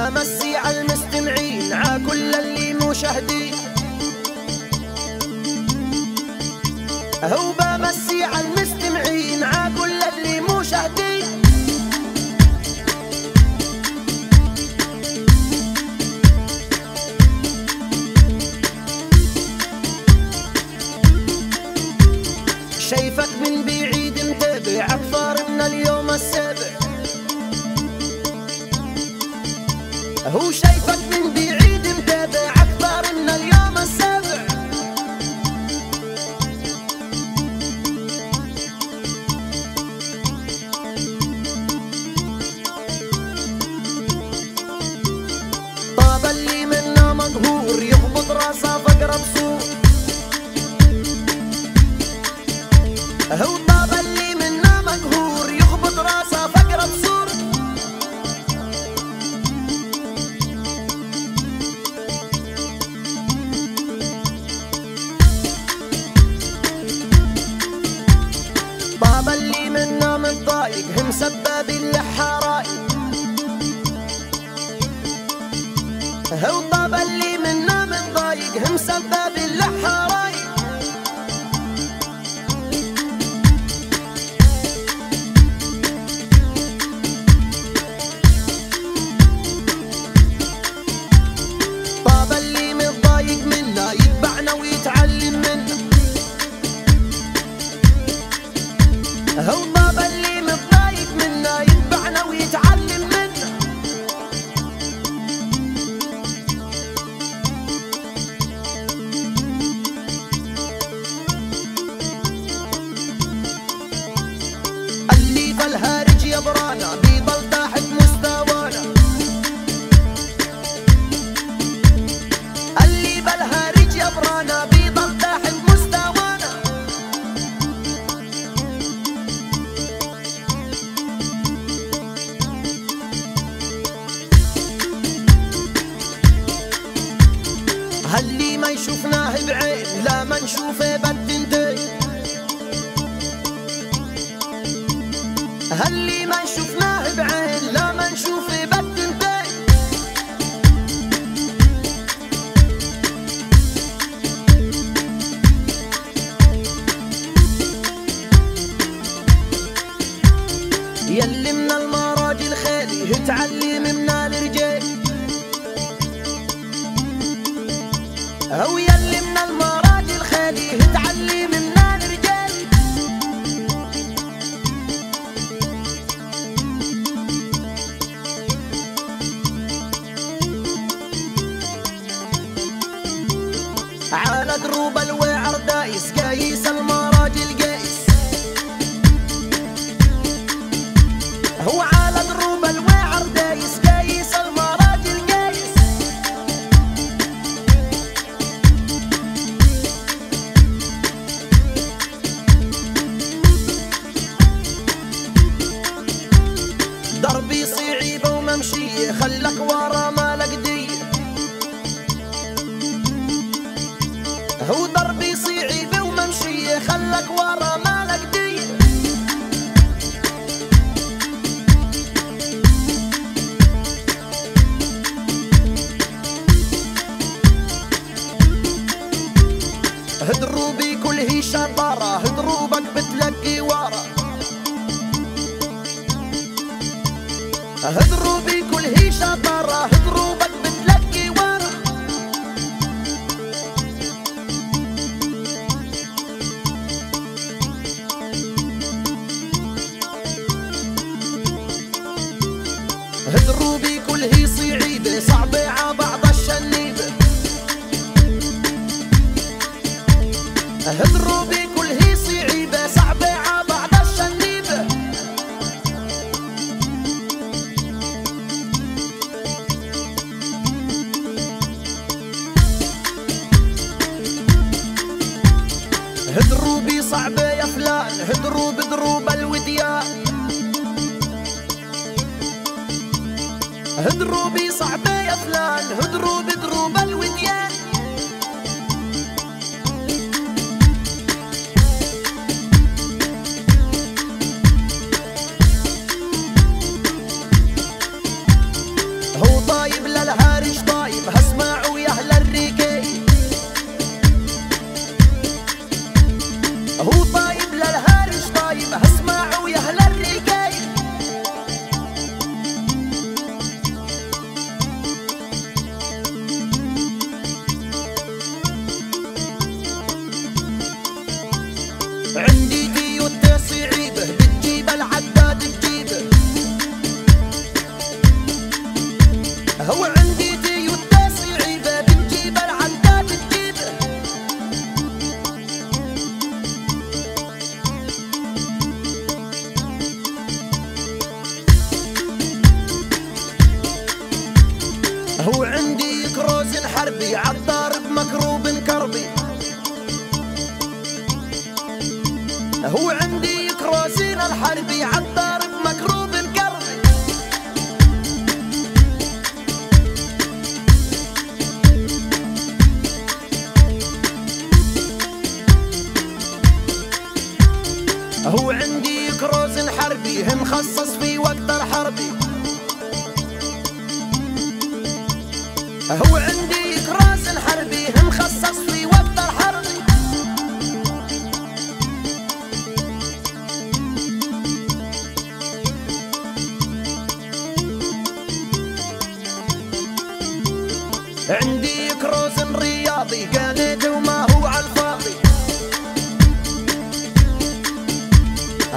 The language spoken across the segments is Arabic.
بمسي على المستمعين ع كل اللي مشاهدين، هو بمسي على المستمعين ع كل اللي مشاهدين. شايفك من بعيد متابع أخبارنا اليوم السابع، هو شايفك من بعيد متابع أخبارنا اليوم السابع. طاب اللي منا مقهور يخبط راسه بقرب صور، هو طاب اللي منا مقهور يخبط راسه بقرب صور. طاب اللي منا متضايق هم سبابين لحرايق، هو طاب اللي منا متضايق هم سبابين لحرايق. طاب اللي متضايق منا يتبعنا ويتعلم منا، هو طاب اللي متضايق منا يتبعنا ويتعلم منا. اللي ضل هارج يبرانا بيضل تحت مستوانا، اللي ضل هارج يبرانا بيضل تحت مستوانا. هاللي ما يشوفناه بعين لا ما نشوفه بالدنتين، هاللي ما يشوفناه بعين لا ما نشوفه بالدنتين. يلي من المراجل خالي تعلم من الرجال، هو يلي من المراجل خاليه تعلم من الرجال. على دروب الوعر دايس قايس المراجل قايس، هو على دروب الوعر دايس قايس المراجل قايس. دربي صعيبة وممشي خلك ورا مالك دية، هو دربي صعيبة وممشي خلك ورا مالك دية. هدروبي كله شطارة هدروبك بتلقي ورا، هدروبي كله شطارة هدروبك بتلقي ورا. هدروبي كله صعيبة صعبة ع بعض الشنيبة، هدروبي كله صعيبة صعبة ع بعض الشنيبة. بدروب الوديا هدروبي صعبة أفلال هدروب دروب الوديا هو طايب للهارج طايب هسمعوا يا أهل الريكي هو طايب للهارج طايب هسمعوا يا أهل الريكي عندي تويوتا صعيبة بتجيب العداد بجيبه هو عندي تويوتا صعيبة بتجيب العداد بجيبه هو عندي كروز حربي عالضارب مكروب كربي هو عندي كروزين الحربي عالضارب مكروب كربي هو عندي كروز حربي مخصص في وقت الحربي هو عندي كروز حربي مخصص في وقت الحربي عندي كروز رياضي قاليته وما هو عالفاضي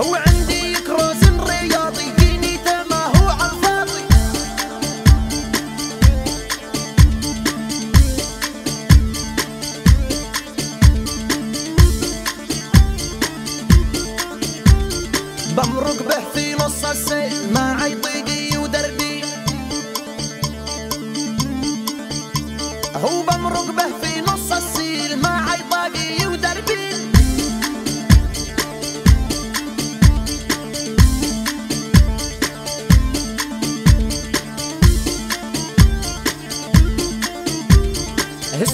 هو عندي كروز رياضي قينيته ما هو عالفاضي بمرق به في نص السيل معي طيقي ودربي هو بمرق به في نص السيل معي طاقي ودربي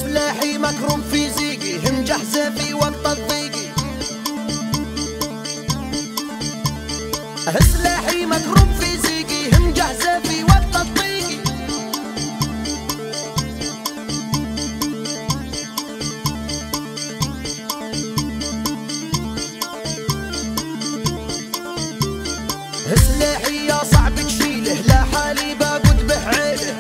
سلاحي مكروم في زيقي هم جحزة في وقت الضيقي سلاحي مكروم في زيقي هم جحزة في وقت الضيقي سلاحي يا صعب تشيله لا حالي بقود به عيله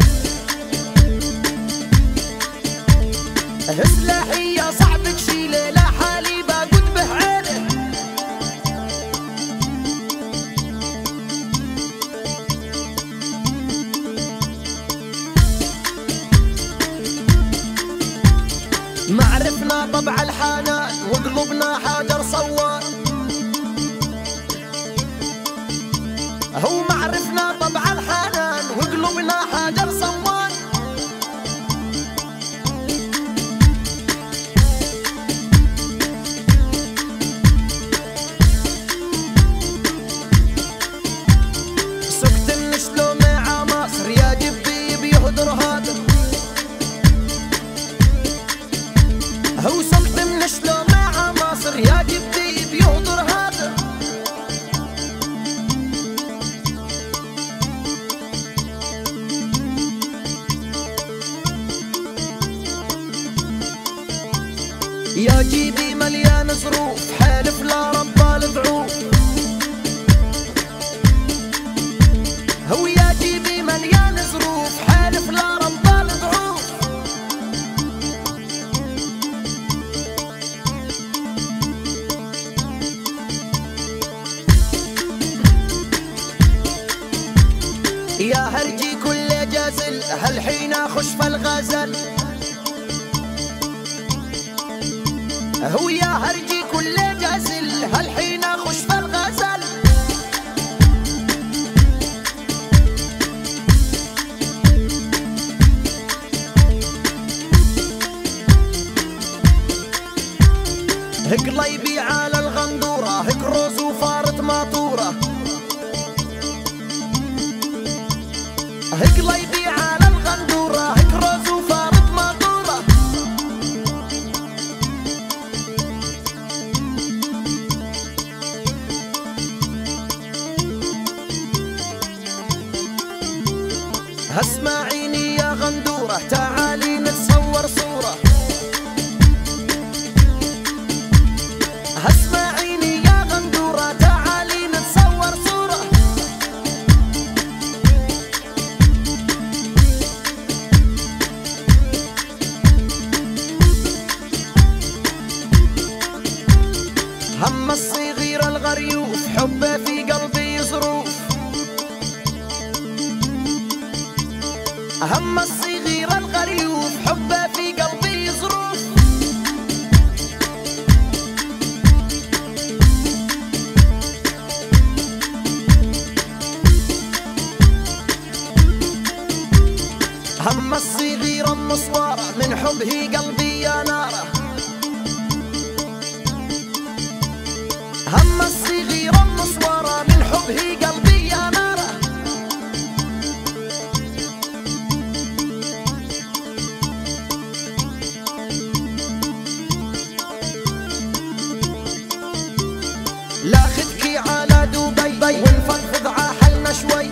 سلاحي يا صعب تشيله لا حالي بقود به عيله معرفنا طبع الحنان وقلوبنا حجر صوار هو معرفنا طبع الحنان وقلوبنا حجر صوار سكت النشلو مع مصر يا جبي بيهدر هادر هو سكت النشلو مع مصر يا جبي بيهدر هادر يا جيبي مليان ظروف حالف لا ربى الضعوف هو يا جيبي مليان ظروف حالف لا ربى الضعوف يا هرجي كل جازل هالحين اخش في الغزل هو يا هرجي كل جازل هالحين اخش في الغزل قليبي على الغندورة كروز وفار اسمعيني يا غندورة تعالي نتصور صورة، اسمعيني يا غندورة تعالي نتصور صورة. هم الصغير الغريوف حبه في قلبي ظروف، هم الصغير الغريوف حبه في قلبي ظروف. هم الصغير المصوارة من حبه قلبي يا نارة، هم الصغير المصوارة من حبه قلبي. لاخذكي على دبي ونفضفض عحلنا شوي،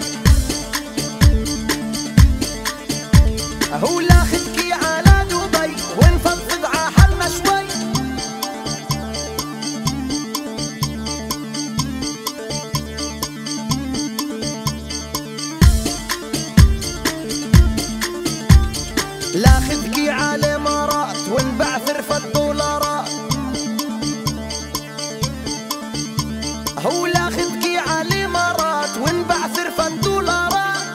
هو لاخذكي على دبي ونفضفض عحلنا شوي. لاخذكي على الإمارات ونبعثر في الدولارات، هو لاخذكي على مرات ونبعثر فالدولارات.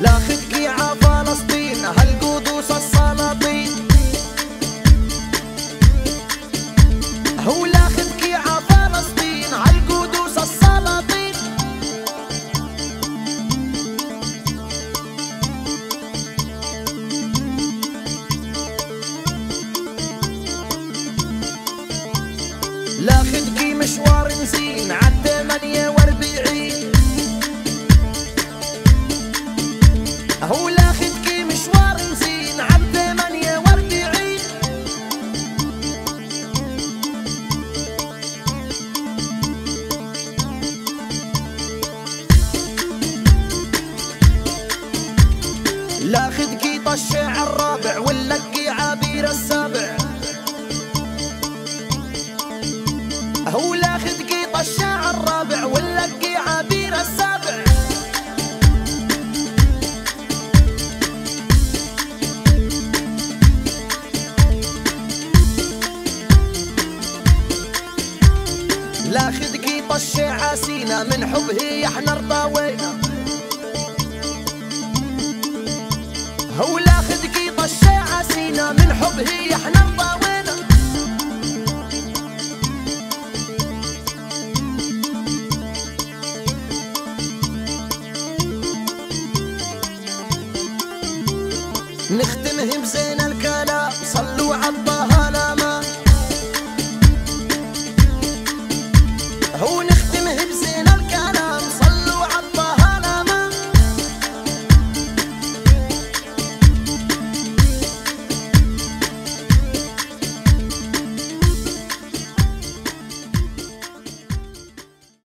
لاخذكي ع فلسطين هالقدوس السلاطين، هو لاخذكي ع فلسطين هالقدوس السلاطين. لاخذكي مشوار زين ع 48، هو لاخذكي مشوار زين ع 48. لاخذكي طش ع الرابع ونلقي عبير السابع، هو لاخذكي طش ع الرابع ونلقي عبير السابع. لاخذكي طش ع سينا من حبه احنا رضاوينا، هو لاخذكي طش ع سينا من حبه احنا رضاوينا. نختمهم زينة.